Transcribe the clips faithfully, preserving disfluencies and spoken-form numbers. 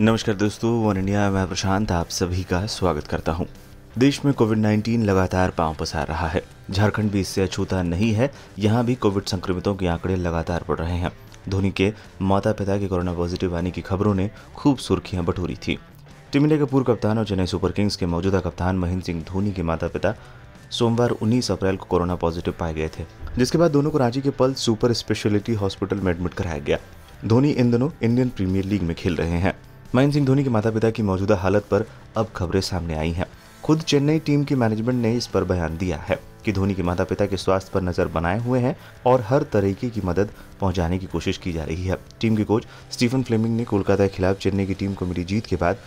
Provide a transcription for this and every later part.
नमस्कार दोस्तों, one India मैं प्रशांत आप सभी का स्वागत करता हूं। देश में कोविड उन्नीस लगातार पांव पसार रहा है। झारखंड भी इससे अछूता नहीं है, यहां भी कोविड संक्रमितों के आंकड़े लगातार बढ़ रहे हैं। धोनी के माता पिता के कोरोना पॉजिटिव आने की खबरों ने खूब सुर्खियां बटोरी थी। टीम इंडिया के पूर्व कप्तान और चेन्नई सुपरकिंग्स के मौजूदा कप्तान महेंद्र सिंह धोनी के माता पिता सोमवार उन्नीस अप्रैल को कोरोना पॉजिटिव पाए गए थे, जिसके बाद दोनों को रांची के पल्स सुपर स्पेशलिटी हॉस्पिटल में एडमिट कराया गया। धोनी इन दिनों इंडियन प्रीमियर लीग में खेल रहे हैं। महेंद्र सिंह धोनी के माता पिता की मौजूदा हालत पर अब खबरें सामने आई हैं। खुद चेन्नई टीम की मैनेजमेंट ने इस पर बयान दिया है कि धोनी के माता पिता के स्वास्थ्य पर नजर बनाए हुए हैं और हर तरीके की मदद पहुंचाने की कोशिश की जा रही है। टीम के कोच स्टीफन फ्लेमिंग ने कोलकाता के खिलाफ चेन्नई की टीम को मिली जीत के बाद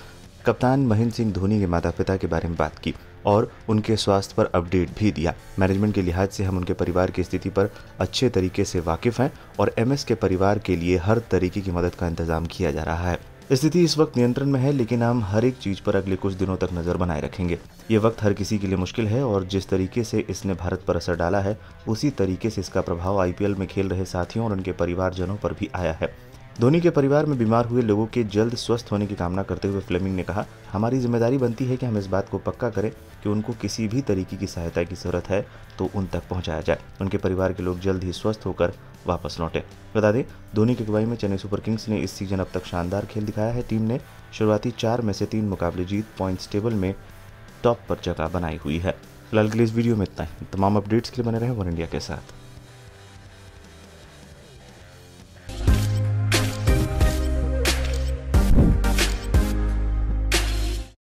कप्तान महेंद्र सिंह धोनी के माता पिता के बारे में बात की और उनके स्वास्थ्य पर अपडेट भी दिया। मैनेजमेंट के लिहाज से हम उनके परिवार की स्थिति पर अच्छे तरीके से वाकिफ हैं और एमएस के परिवार के लिए हर तरीके की मदद का इंतजाम किया जा रहा है। स्थिति इस वक्त नियंत्रण में है, लेकिन हम हर एक चीज पर अगले कुछ दिनों तक नजर बनाए रखेंगे। ये वक्त हर किसी के लिए मुश्किल है और जिस तरीके से इसने भारत पर असर डाला है, उसी तरीके से इसका प्रभाव आईपीएल में खेल रहे साथियों और उनके परिवारजनों पर भी आया है। धोनी के परिवार में बीमार हुए लोगों के जल्द स्वस्थ होने की कामना करते हुए फ्लेमिंग ने कहा, हमारी जिम्मेदारी बनती है कि हम इस बात को पक्का करें कि उनको किसी भी तरीके की सहायता की जरूरत है तो उन तक पहुंचाया जाए। उनके परिवार के लोग जल्द ही स्वस्थ होकर वापस लौटे। बता दें, धोनी की अगुवाई में चेन्नई सुपरकिंग्स ने इस सीजन अब तक शानदार खेल दिखाया है। टीम ने शुरुआती चार में से तीन मुकाबले जीत पॉइंट्स टेबल में टॉप पर जगह बनाई हुई है। फिलहाल के लिए इस वीडियो में इतना ही। तमाम अपडेट्स के लिए बने रहें वन इंडिया के साथ।